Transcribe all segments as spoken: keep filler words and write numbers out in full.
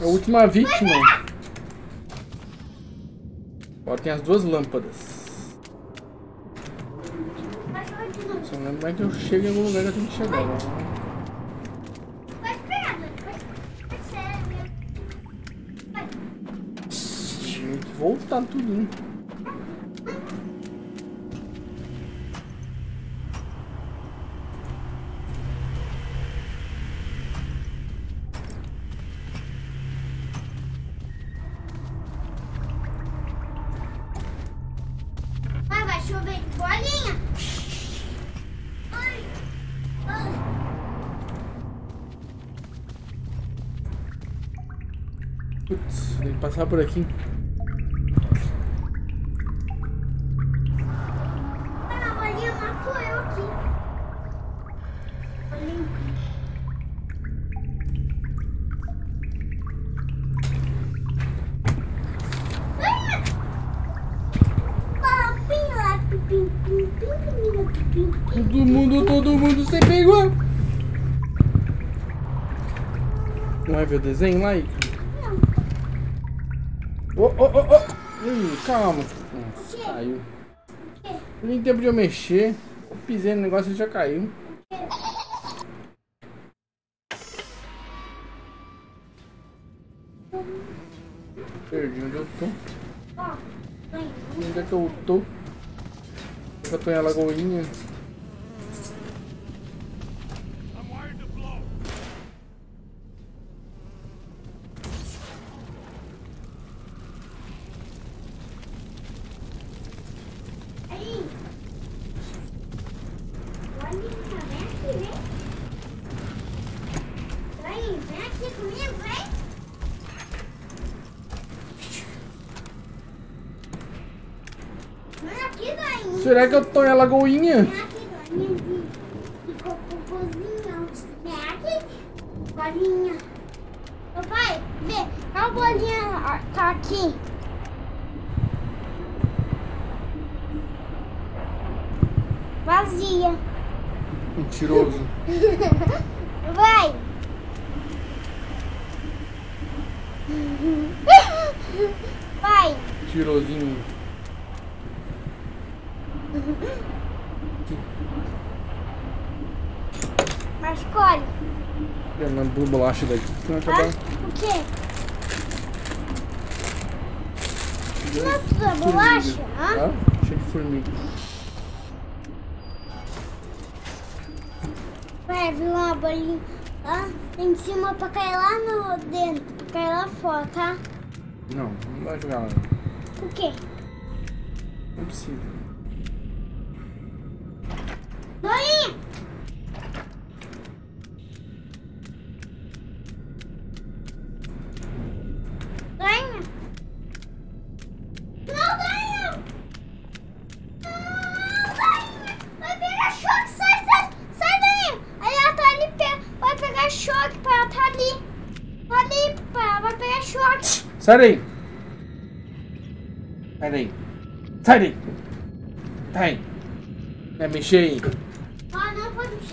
A última vítima. Agora tem as duas lâmpadas. Só não lembro como é que eu chego em algum lugar que eu tenho que chegar. Né? Voltar tudo. Ah, vai chover de bolinha. Ai, ai. Putz, tem que passar por aqui. Todo mundo, todo mundo se pegou! Não vai ver o desenho lá? Não. Oh, oh, oh, oh! Hum, calma! Nossa, caiu. Não tem tempo de eu mexer. Eu pisei no negócio e já caiu. Perdi onde eu tô. Onde é que eu tô? Eu tô em Alagoinha. Será que eu tô em Alagoinha? Ficou cocôzinho. Vem aqui, bolinha. Papai, vê. Olha a bolinha. Tá aqui. Vazia. Mentiroso. Vai. Vai. Mentirosinho. Mas colhe. Eu não lembro bolacha daqui. Não ah, o quê? Nossa, a bolacha? Ah? Ah, cheio de formiga. Vai, viu uma bolinha lá em cima pra cair lá no dentro, pra cair lá fora, tá? Não, não vai jogar lá. Por quê? Não é possível. Bolinha! Ganha! Não ganha! Não ganha! Vai pegar choque! Sai, sai! Sai daí! Aí ela tá ali, pe... vai pegar choque pra ela tá ali! Tá ali, pra... vai pegar choque! Sai daí! Sai daí! Sai daí! Sai! É, mexer aí! Ah, não pode mexer.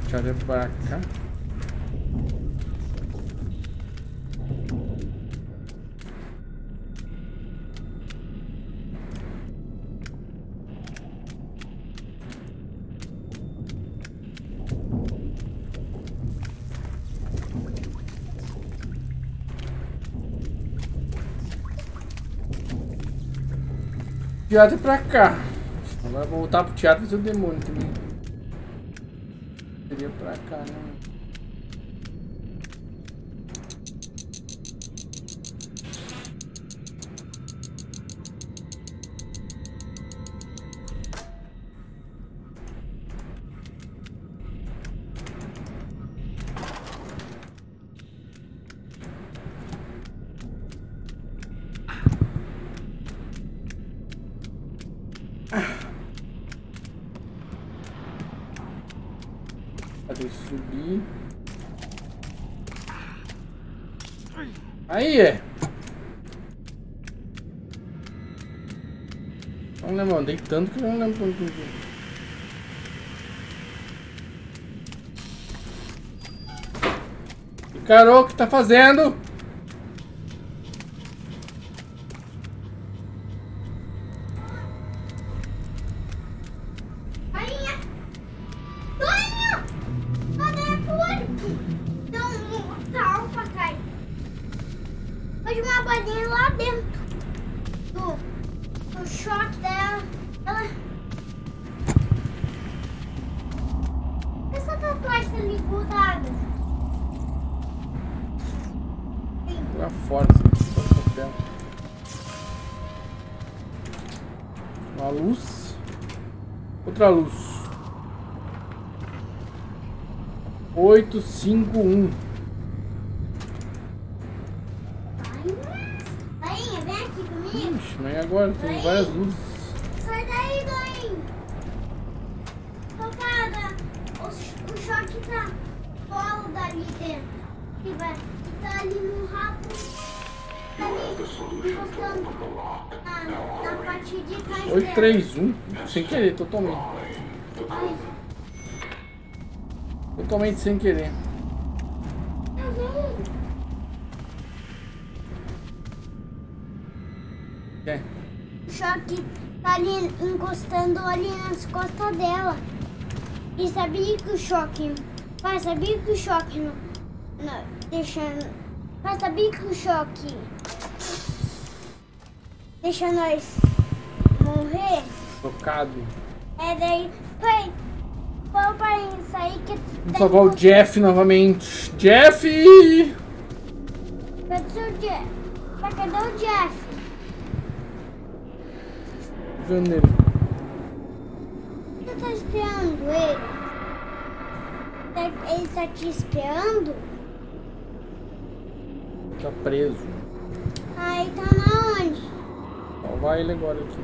Deixa eu pra cá. Teatro pra cá. Vai voltar pro teatro e fazer o demônio também. Seria pra cá, né? Cadê? Subir. Aí é. Não lembro, andei tanto que eu não lembro. Carol, o que tá fazendo? Luz oito cinco um. Doinha, vem aqui comigo. Ixi, mas agora tem doinha. Várias luzes. Sai daí, Doinha. Tocada. O, o choque tá fora dali dentro. Que vai, que tá ali no rabo. Tá ali encostando. Na parte de trás. oito três um, sem querer, totalmente. Ai. Totalmente sem querer. É. O choque tá ali encostando ali nas costas dela. E sabia que o choque. Mas sabia que o choque não. não deixando. Mas sabia que o choque. Deixa nós morrer. Tocado. É daí. Pai, fala pra ele sair que. Vamos salvar o Jeff novamente. Jeff! Cadê o Jeff? Cadê o Jeff? Janeiro. Você tá esperando ele? Ele tá te esperando? Tá preso. Ah, ele tá na onde? Vai ele agora aqui.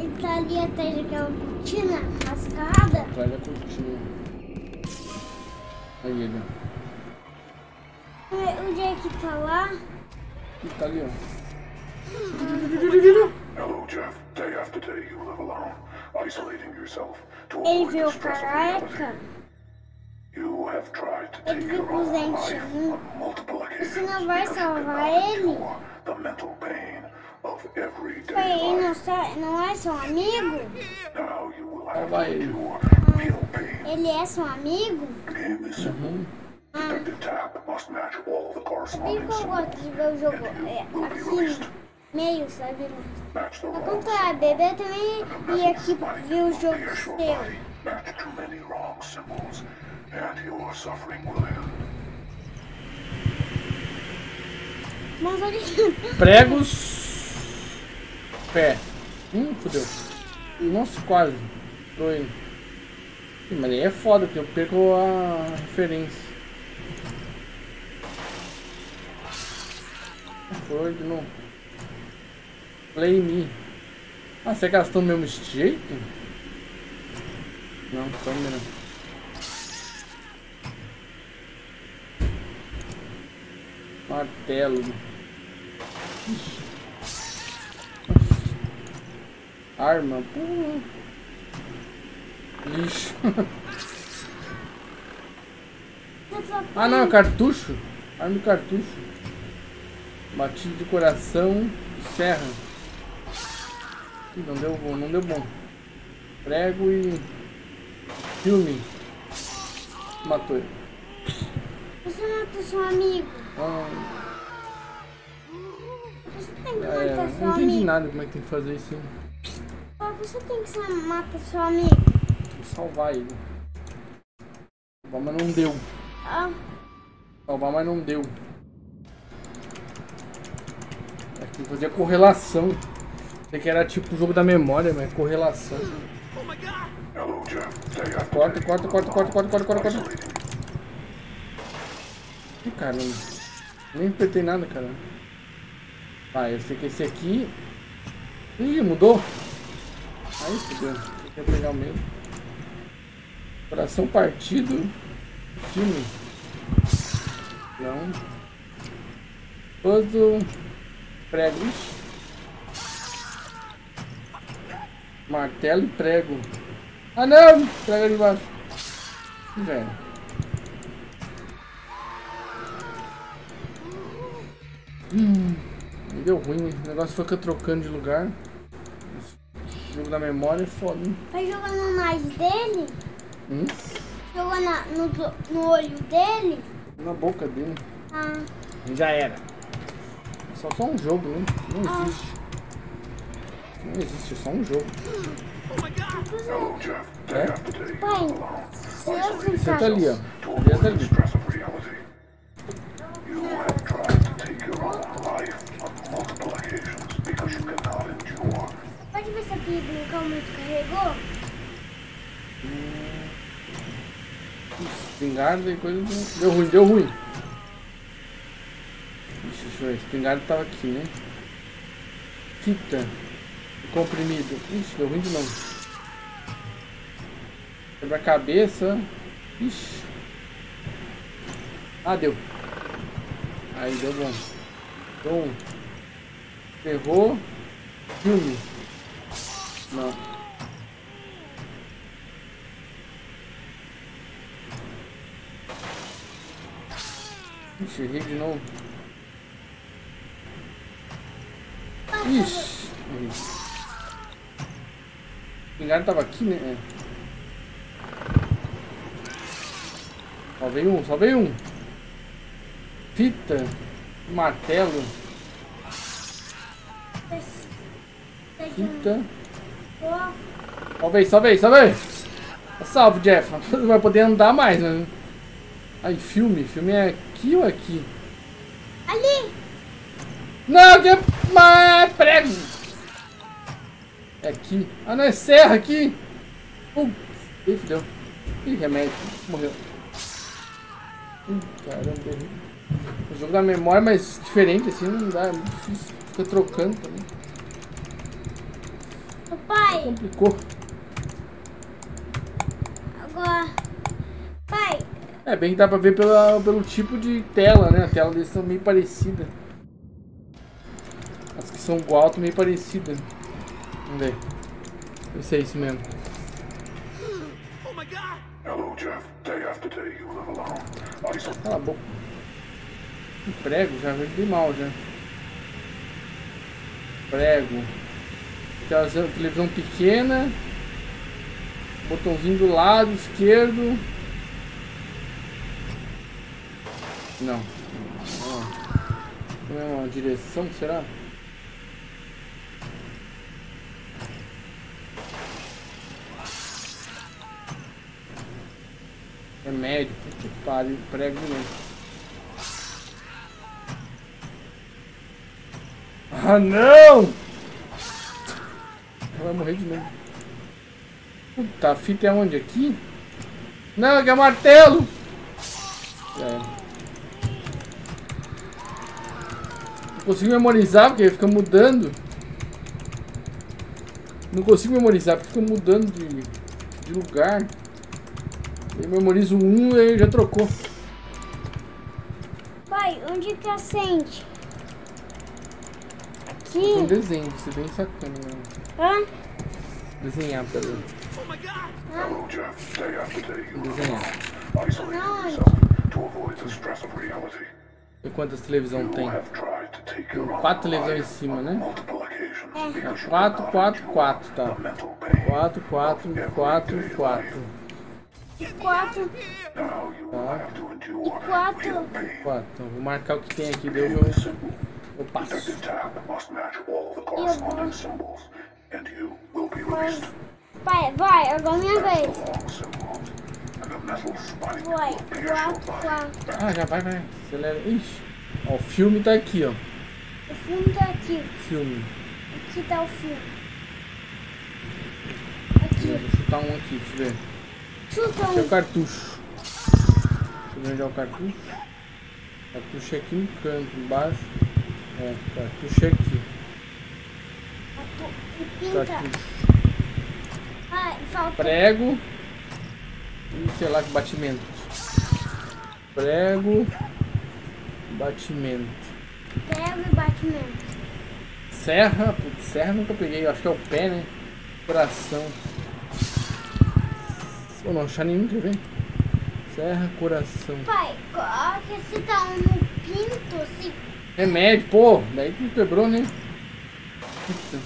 Ele tá ali atrás daquela cortina rasgada. Atrás da cortina. Aí ele. O Jack tá lá. Ele tá ali, ó. Hello, Jeff. Day after day you live alone, isolating yourself to avoid the stress of reality. You have tried to take your own life on multiple occasions. Isso não vai salvar ele. The mental pain of everyday life. Não, não é seu amigo? Now you will have to endure real pain. Ele é seu amigo? Game is simple. Detective Tap must match all the corresponding symbols, and you will be released. Meio, sabe? Pra comprar bebê também e aqui ver o jogo seu. Match too many wrong symbols, and your suffering will end. Pregos. Pé. Hum, fodeu. Nossa, quase. Foi. Mas aí é foda, porque eu perco a referência. Foi de novo. Play me. Ah, será que elas estão do mesmo jeito? Não, câmera não. Martelo. Ixi. Arma. Lixo. Ah não, é cartucho. Arma de cartucho. Batido de coração. Serra. Ih, não deu bom, não deu bom. Prego e... filme. Matou ele. Você matou seu amigo. Ah. Você tem que é, matar seu amigo. Não entendi nada como é que tem que fazer isso. Ah, você tem que matar seu amigo. Vou salvar ele. Salvar, mas não deu. Ah. Salvar, mas não deu. É, tem que fazer a correlação. Você que era tipo o jogo da memória, mas é correlação. Corta, corta, corta, corta, corta, corta, corta, corta. Ih, caramba. Nem apertei nada, cara. Ah, eu sei que esse aqui... Ih, mudou. Aí, fudeu. Quer pegar o meu. Coração partido. Filme. Não. Todo prego. Martelo e prego. Ah não! Prego de baixo. Velho. Hum, me deu ruim. O negócio foi que eu trocando de lugar. O jogo da memória é foda. Hein? Vai jogar no nariz dele? Hum? Joga na, no, no olho dele? Na boca dele. Ah. Já era. É só, só um jogo, né? Não existe. Ah. Não existe, é só um jogo. Oh my God. É? Pai, você senta tá ali, ó. Ele tá ali. Pode ver se a Bíblia carregou? Espingarda e coisa. Deu ruim, deu ruim. Ixi, espingarda tava aqui, né? Fita. Comprimido. Ixi, deu ruim de novo. Quebra a cabeça. Ixi. Ah, deu. Aí, deu bom. Bom. Ferrou. Filme. Não. Ixi, errei de novo. Ixi. O pingardo tava aqui, né? É. Só veio um, só veio um. Fita. Martelo. Fita. Só veio, só veio, só veio. Salve, Jeff. Você não vai poder andar mais, né? Ai, filme. Filme é... aqui ou aqui? Ali! Não, que mais prego! É aqui. Ah, não, é serra aqui! Uh, ih, fudeu. Ih, remédio. Morreu. Ih, caramba. O jogo da memória é mais diferente assim, não dá. É muito difícil. Fica trocando também. Ô, pai! Complicou. Agora... é, bem que dá pra ver pela, pelo tipo de tela, né? A tela deles são meio parecida. As que são igual, são meio parecidas. Vamos ver. Vai ser isso mesmo. Oh my God! Hello, Jeff. Day after day you live alone. Cala a boca. Um prego já veio bem mal já. Prego. Televisão, televisão pequena. Botãozinho do lado esquerdo. Não. Não é uma direção, será? Remédio, que pariu, prego mesmo. Ah, não! Vai morrer de novo. Puta, a fita é onde? Aqui? Não, que é martelo! É. Consigo memorizar porque fica mudando. Não consigo memorizar porque fica mudando de, de lugar. Eu memorizo um e aí já trocou. Pai, onde que acende? Aqui? Tem um desenho, você bem sacana. Hã? Desenhar, pra ver. Desenhar. E quantas televisão tem? Quatro televisões em cima, né? É. Quatro, quatro, quatro, tá? Quatro, quatro, quatro, quatro. E quatro. Tá. E quatro. Quatro. Então, vou marcar o que tem aqui, deu meu... eu passo. Vai, vai, agora minha vez. Vai, quatro, quatro. Ah, já vai, vai. Acelera. Ixi. Ó, o filme tá aqui, ó. O filme tá aqui. Filme. Aqui tá o filme. Aqui. Vou chutar um aqui, deixa eu ver. Chuta um. Aqui é o cartucho. Deixa eu ver onde é o cartucho. Cartucho é aqui no canto, embaixo. É, cartucho é aqui. Cartucho. Ah, falta. Prego. E sei lá que batimento. Prego. Batimento. Pega e bate mesmo. Serra? Putz, serra nunca peguei. Eu acho que é o pé, né? Coração. Pô, não achar nenhum, quer ver? Serra, coração. Pai, coloca esse tá um no pinto, assim. Remédio, pô. Daí tu quebrou, né? Puta.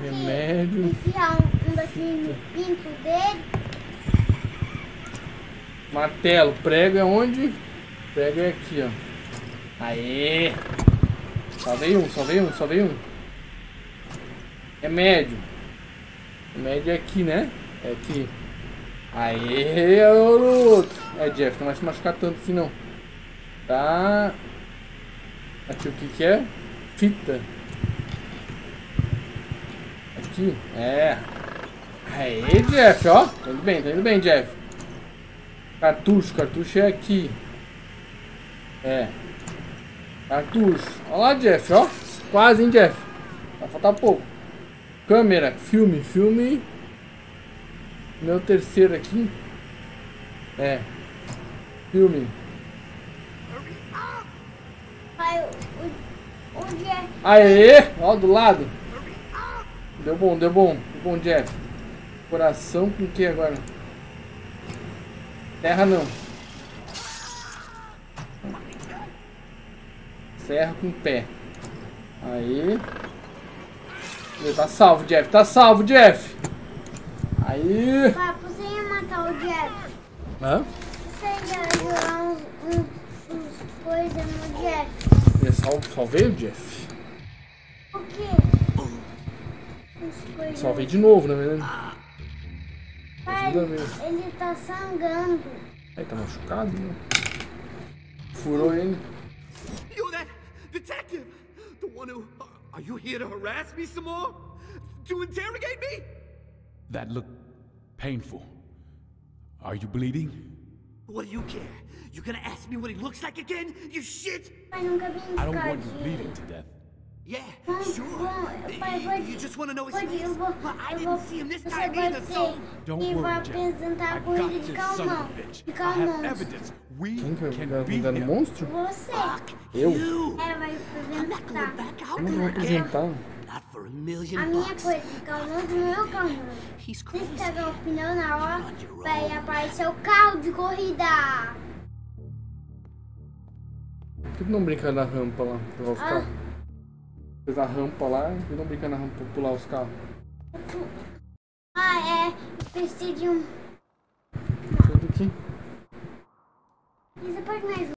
Remédio. Enfiar um daquele no pinto dele. Martelo, prego é onde? Prego é aqui, ó. Aê! Só veio um, só veio um, só veio um. Remédio. Remédio é aqui, né? É aqui. Aê, ouro! É, Jeff, não vai se machucar tanto assim, não. Tá. Aqui o que que é? Fita. Aqui? É. Aê, Jeff, ó. Tá indo bem, tá indo bem, Jeff. Cartucho, cartucho é aqui. É. Cartucho. Olha lá, Jeff, ó. Quase, hein, Jeff. Vai faltar pouco. Câmera, filme, filme. Meu terceiro aqui. É. Filme. Aê, ó, do lado. Deu bom, deu bom, deu bom, Jeff. Coração com o que agora? Terra não. Serra com pé. Aí. Tá salvo, Jeff. Tá salvo, Jeff. Aí. Papo, você ia matar o Jeff. Hã? Você ia jogar uns, uns, uns coisas no Jeff. Eu salvo, salvei o Jeff. O quê? Salvei de novo, na verdade. Pai, ele tá sangrando. Ele tá machucado, né? Furou ele. You that detective, the one who are you here to harass me some more? To interrogate me? That looked painful. Are you bleeding? What do you care? You're gonna ask me what he looks like again? You shit! I don't want you bleeding to death. Yeah, sure. You just want to know his name. I didn't see him this time either, so don't worry, Jeff. I got this son of a bitch. I have evidence. We can beat him. Fuck you. I'm not going back out there again. Not for a million bucks. He's crazy. He's on your own. Por que não brincar na rampa lá? Fez a rampa lá, e não brincar na rampa pra pular os carros. Ah, é. Eu preciso de um. Tudo aqui. Isso é mais.